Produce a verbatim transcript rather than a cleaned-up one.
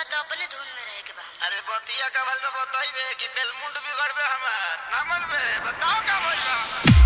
बताओ अपने धुन में रह के बाहर। अरे बतिया कमल में बताइए कि बेलमुंड बिगड़ बे हमार नामन में बताओ का बोला।